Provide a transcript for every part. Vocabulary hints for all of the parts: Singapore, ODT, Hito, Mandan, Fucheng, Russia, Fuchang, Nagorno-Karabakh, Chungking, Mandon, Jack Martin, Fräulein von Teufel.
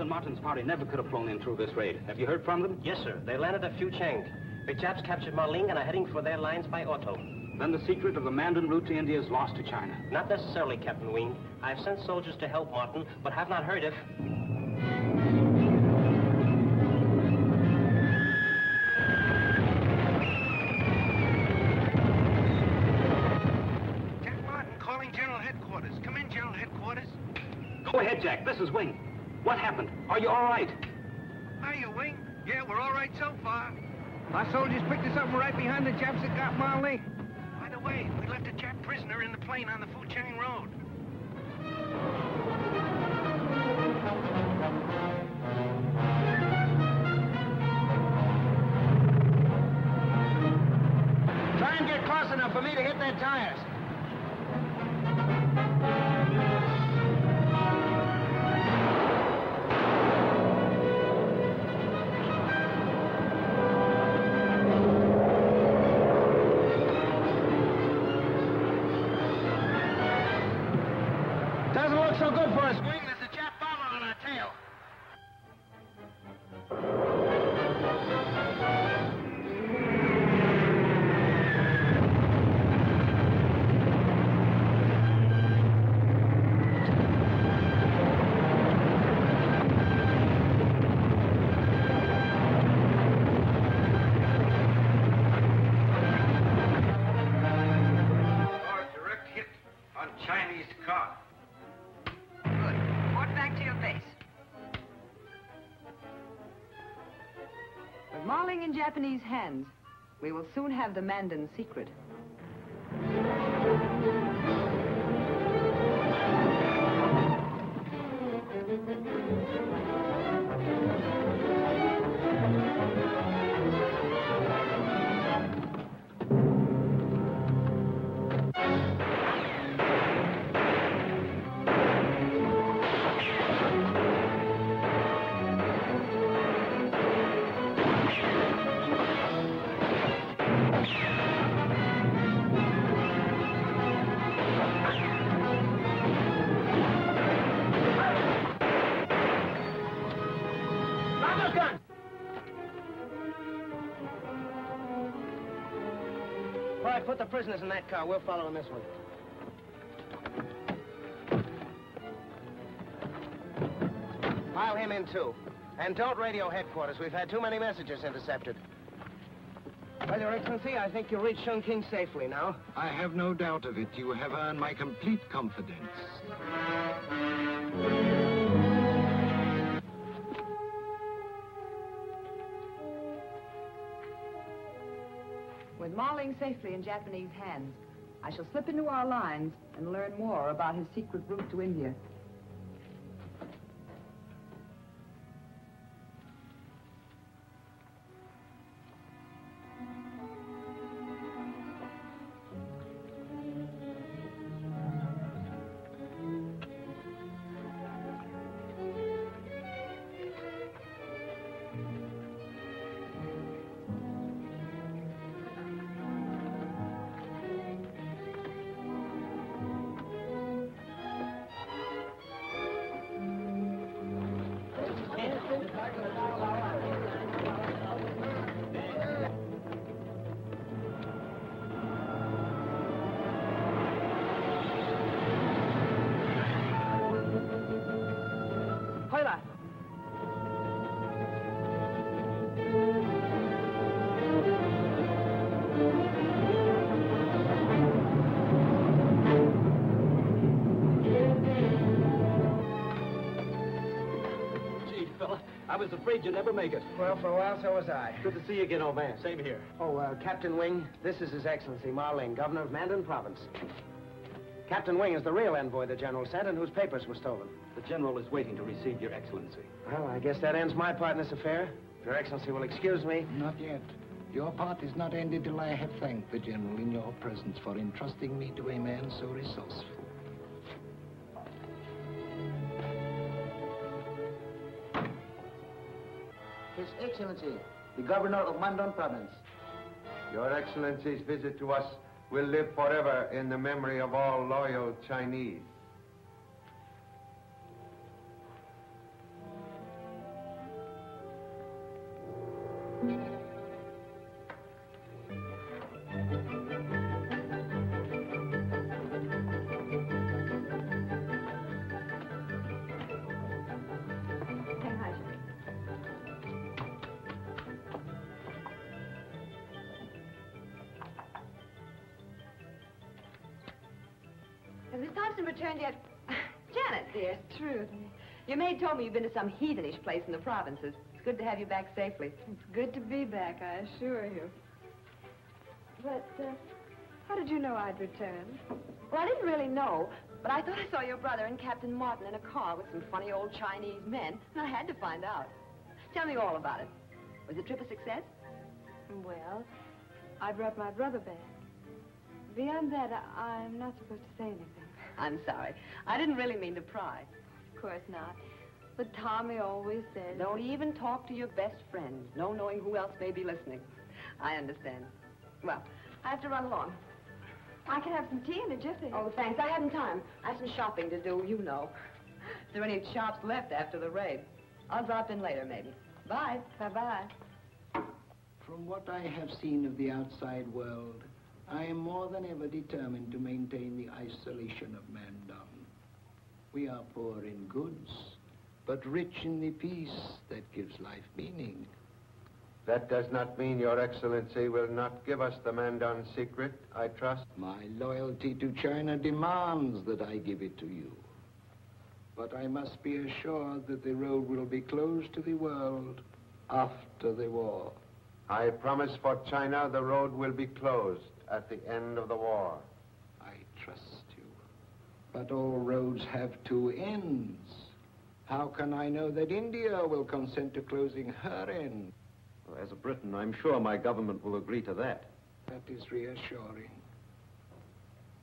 Captain Martin's party never could have flown in through this raid. Have you heard from them? Yes, sir. They landed at Fucheng. The Japs captured Maling and are heading for their lines by auto. Then the secret of the Mandan route to India is lost to China. Not necessarily, Captain Wing. I've sent soldiers to help Martin, but have not heard if... Jack, this is Wing. What happened? Are you all right? Are you, Wing? Yeah, we're all right so far. Our soldiers picked us up right behind the Japs that got Marley. By the way, we left a Jap prisoner in the plane on the Fuchang Road. Try and get close enough for me to hit their tires. Japanese hands. We will soon have the Mandan secret. Put the prisoners in that car. We'll follow in this one. Pile him in, too. And don't radio headquarters. We've had too many messages intercepted. Well, Your Excellency, I think you'll reach Chungking safely now. I have no doubt of it. You have earned my complete confidence. Marling safely in Japanese hands, I shall slip into our lines and learn more about his secret route to India. I was afraid you'd never make it. Well, for a while, so was I. Good to see you again, old man. Same here. Oh, Captain Wing, this is His Excellency Marling, Governor of Mandan Province. Captain Wing is the real envoy the General sent and whose papers were stolen. The General is waiting to receive Your Excellency. Well, I guess that ends my part in this affair. If Your Excellency will excuse me. Not yet. Your part is not ended till I have thanked the General in your presence for entrusting me to a man so resourceful. His Excellency, the Governor of Mandon Province. Your Excellency's visit to us will live forever in the memory of all loyal Chinese. Miss Thompson returned yet? Janet, dear, it's true. Your maid told me you've been to some heathenish place in the provinces. It's good to have you back safely. It's good to be back, I assure you. But, how did you know I'd returned? Well, I didn't really know, but I thought I saw your brother and Captain Martin in a car with some funny old Chinese men, and I had to find out. Tell me all about it. Was the trip a success? Well, I brought my brother back. Beyond that, I'm not supposed to say anything. I'm sorry. I didn't really mean to pry. Of course not. But Tommy always says... Don't even talk to your best friend. No knowing who else may be listening. I understand. Well, I have to run along. I can have some tea in a jiffy. Oh, thanks. I haven't time. I have some shopping to do, you know. Is there any shops left after the raid? I'll drop in later, maybe. Bye. Bye-bye. From what I have seen of the outside world, I am more than ever determined to maintain the isolation of Mandan. We are poor in goods, but rich in the peace that gives life meaning. That does not mean Your Excellency will not give us the Mandan secret, I trust. My loyalty to China demands that I give it to you. But I must be assured that the road will be closed to the world after the war. I promise for China the road will be closed at the end of the war. I trust you. But all roads have two ends. How can I know that India will consent to closing her end? Well, as a Briton, I'm sure my government will agree to that. That is reassuring.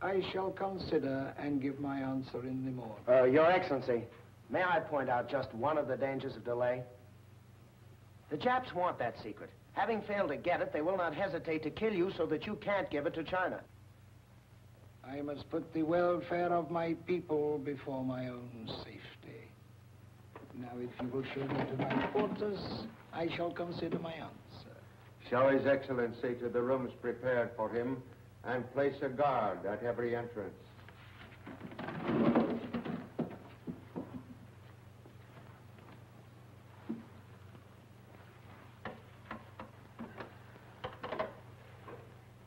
I shall consider and give my answer in the morning. Your Excellency, may I point out just one of the dangers of delay? The Japs want that secret. Having failed to get it, they will not hesitate to kill you so that you can't give it to China. I must put the welfare of my people before my own safety. Now, if you will show me to my quarters, I shall consider my answer. Show His Excellency to the rooms prepared for him, and place a guard at every entrance.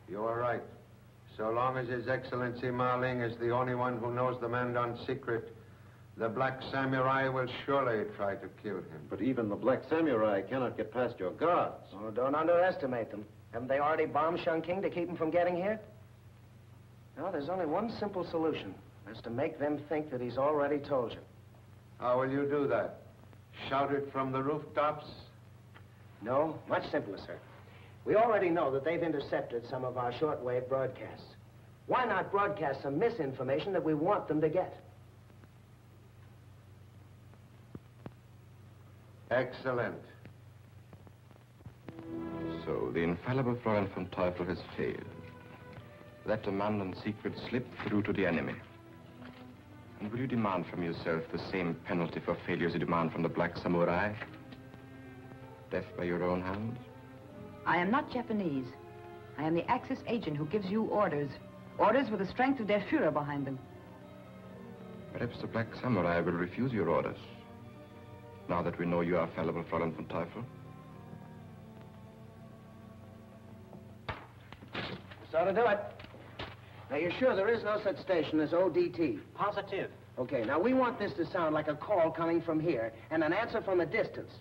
You are right. So long as His Excellency Ma Ling is the only one who knows the Mandan secret, the Black Samurai will surely try to kill him. But even the Black Samurai cannot get past your guards. Oh, don't underestimate them. Haven't they already bombed Chungking to keep him from getting here? No, there's only one simple solution. That's to make them think that he's already told you. How will you do that? Shout it from the rooftops? No, much simpler, sir. We already know that they've intercepted some of our shortwave broadcasts. Why not broadcast some misinformation that we want them to get? Excellent. So the infallible Fräulein von Teufel has failed. That demand and secret slipped through to the enemy. And will you demand from yourself the same penalty for failure as you demand from the Black Samurai? Death by your own hand? I am not Japanese. I am the Axis agent who gives you orders. Orders with the strength of their Führer behind them. Perhaps the Black Samurai will refuse your orders. Now that we know you are fallible, Fräulein von Teufel. So to do it. Now, you're sure there is no such station as ODT? Positive. Okay, now we want this to sound like a call coming from here and an answer from a distance.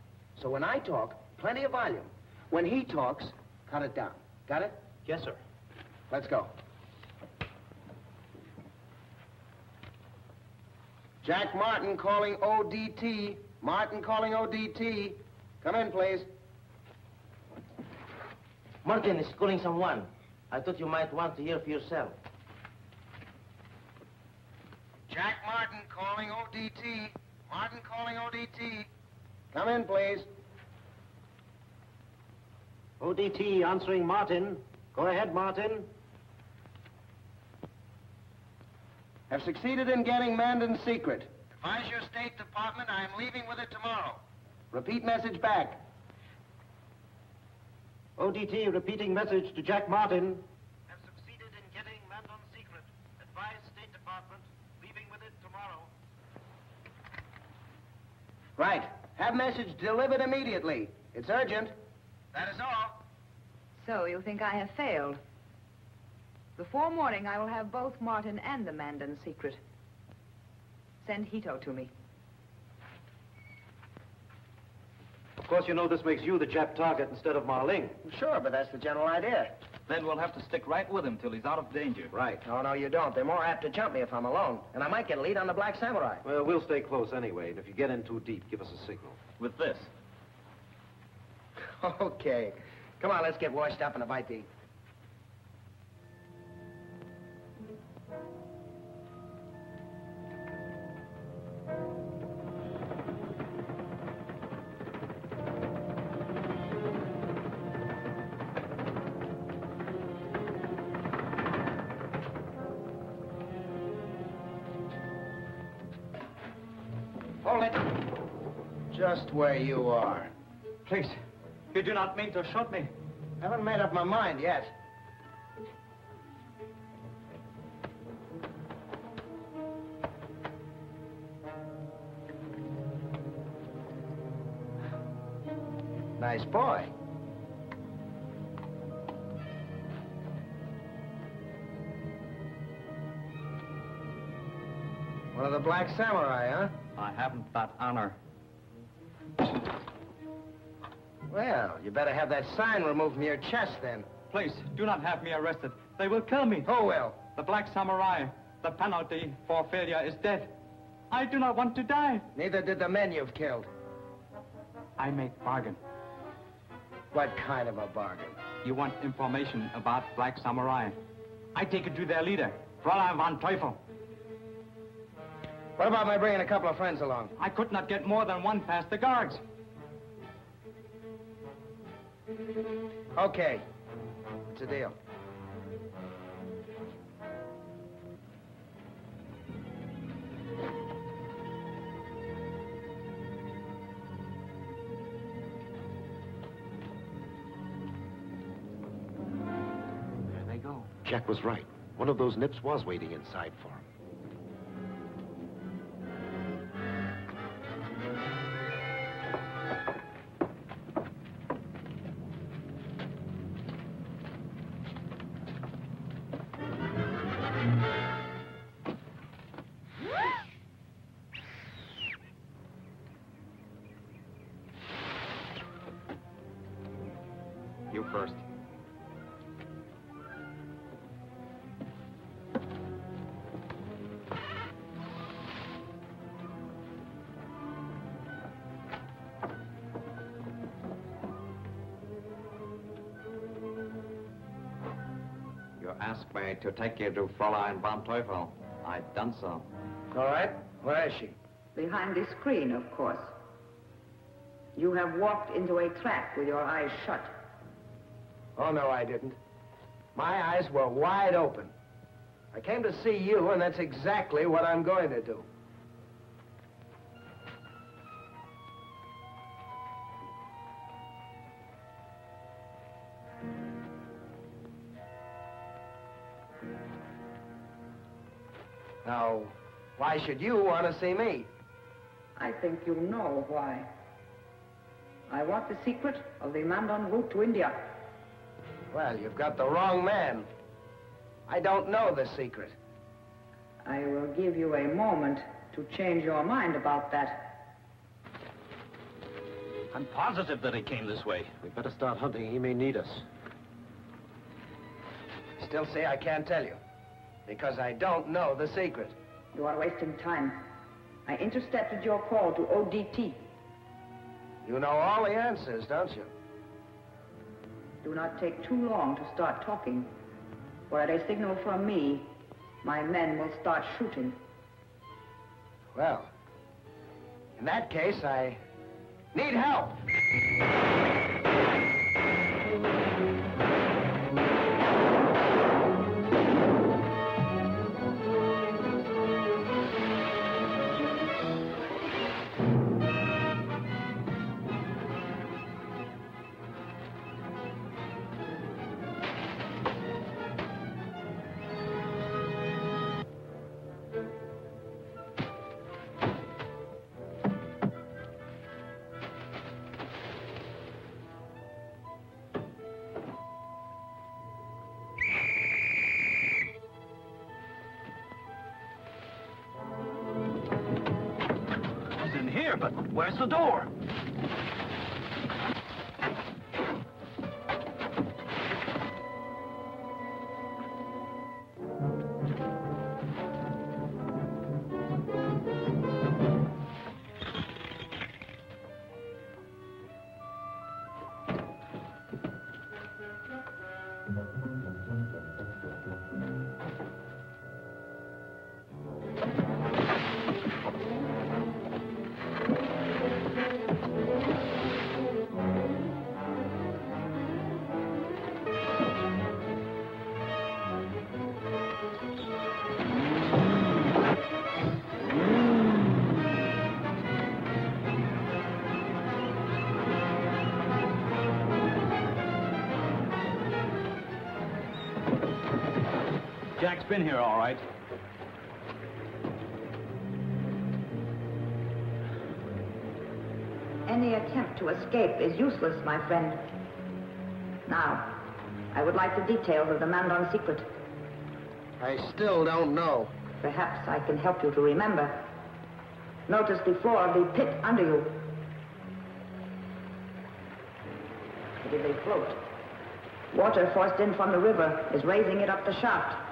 So when I talk, plenty of volume. When he talks, cut it down. Got it? Yes, sir. Let's go. Jack Martin calling ODT. Martin calling ODT. Come in, please. Martin is calling someone. I thought you might want to hear for yourself. Jack Martin calling ODT. Martin calling ODT. Come in, please. ODT answering Martin. Go ahead, Martin. Have succeeded in getting Mandan's secret. Advise your State Department I am leaving with it tomorrow. Repeat message back. ODT repeating message to Jack Martin. Have succeeded in getting Mandon's secret. Advise State Department, leaving with it tomorrow. Right. Have message delivered immediately. It's urgent. That is all. So you think I have failed? Before morning, I will have both Martin and the Mandan secret. Send Hito to me. Of course, you know this makes you the Jap target instead of Ma Ling. Sure, but that's the general idea. Then we'll have to stick right with him till he's out of danger. Right. No, no, you don't. They're more apt to jump me if I'm alone. And I might get a lead on the Black Samurai. Well, we'll stay close anyway, and if you get in too deep, give us a signal. With this? Okay. Come on, let's get washed up and a bite to eat. Hold it. Just where you are. Please, you do not mean to shoot me. I haven't made up my mind yet. Nice boy. One of the Black Samurai, huh? I haven't that honor. Well, you better have that sign removed from your chest, then. Please, do not have me arrested. They will kill me. Who will? The Black Samurai. The penalty for failure is death. I do not want to die. Neither did the men you've killed. I make bargain. What kind of a bargain? You want information about Black Samurai. I take it to their leader, Fräulein von Teufel. What about my bringing a couple of friends along? I could not get more than one past the guards. Okay. What's the deal? There they go. Jack was right. One of those nips was waiting inside for him. Asked me to take you to Fräulein von Teufel. I've done so. All right. Where is she? Behind the screen, of course. You have walked into a trap with your eyes shut. Oh, no, I didn't. My eyes were wide open. I came to see you, and that's exactly what I'm going to do. Now, why should you want to see me? I think you know why. I want the secret of the Mandon route to India. Well, you've got the wrong man. I don't know the secret. I will give you a moment to change your mind about that. I'm positive that he came this way. We'd better start hunting. He may need us. Still say I can't tell you. Because I don't know the secret. You are wasting time. I intercepted your call to ODT. You know all the answers, don't you? Do not take too long to start talking, or at a signal from me, my men will start shooting. Well, in that case, I need help. Where's the door? Jack's been here, all right. Any attempt to escape is useless, my friend. Now, I would like the details of the Mandon secret. I still don't know. Perhaps I can help you to remember. Notice the floor of the pit under you. It is a float. Water forced in from the river is raising it up the shaft.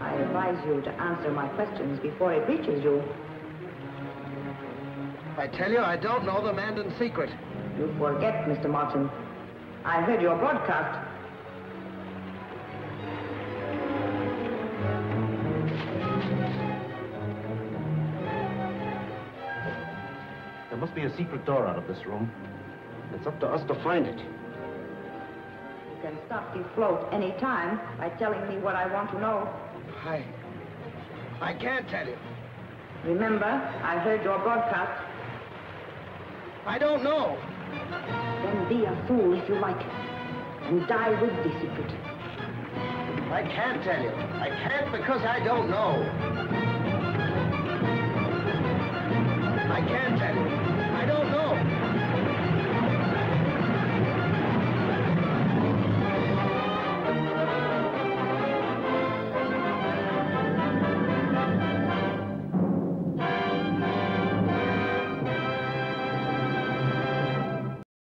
I advise you to answer my questions before it reaches you. I tell you, I don't know the Mandan secret. You forget, Mr. Martin. I heard your broadcast. There must be a secret door out of this room. It's up to us to find it. You can stop the float any time by telling me what I want to know. I can't tell you. Remember, I heard your broadcast. I don't know. Then be a fool if you like, and die with the secret. I can't tell you. I can't because I don't know. I can't tell you.